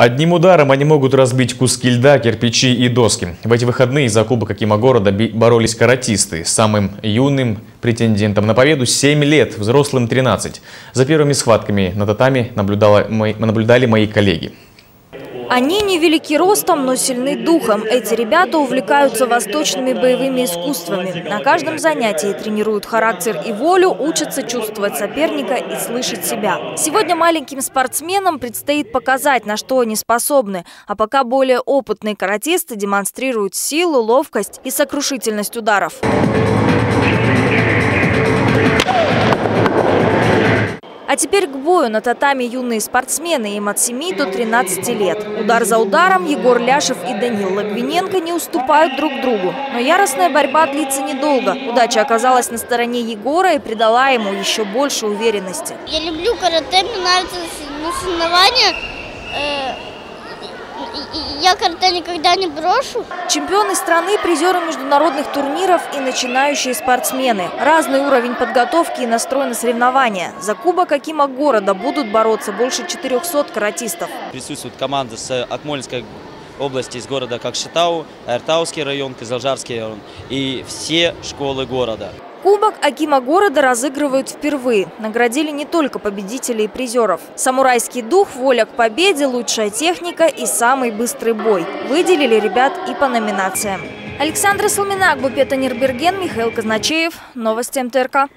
Одним ударом они могут разбить куски льда, кирпичи и доски. В эти выходные за Кубок Акима города боролись каратисты. Самым юным претендентом на победу 7 лет, взрослым 13. За первыми схватками на татами наблюдали мои коллеги. Они невелики ростом, но сильны духом. Эти ребята увлекаются восточными боевыми искусствами. На каждом занятии тренируют характер и волю, учатся чувствовать соперника и слышать себя. Сегодня маленьким спортсменам предстоит показать, на что они способны. А пока более опытные каратисты демонстрируют силу, ловкость и сокрушительность ударов. А теперь к бою на татами юные спортсмены, им от 7 до 13 лет. Удар за ударом Егор Ляшев и Данил Лабиненко не уступают друг другу. Но яростная борьба длится недолго. Удача оказалась на стороне Егора и придала ему еще больше уверенности. Я люблю карате, мне нравится соревнования. Я карате никогда не брошу. Чемпионы страны, призеры международных турниров и начинающие спортсмены. Разный уровень подготовки и настрой на соревнования. За Кубок Акима города будут бороться больше 400 каратистов. Присутствует команда с Акмольской области, из города Кокшетау, Айртауский район, Казалжарский район и все школы города. Кубок Акима города разыгрывают впервые. Наградили не только победителей и призеров. Самурайский дух, воля к победе, лучшая техника и самый быстрый бой. Выделили ребят и по номинациям. Александра Салминак, Бупета Михаил Казначеев. Новости МТРК.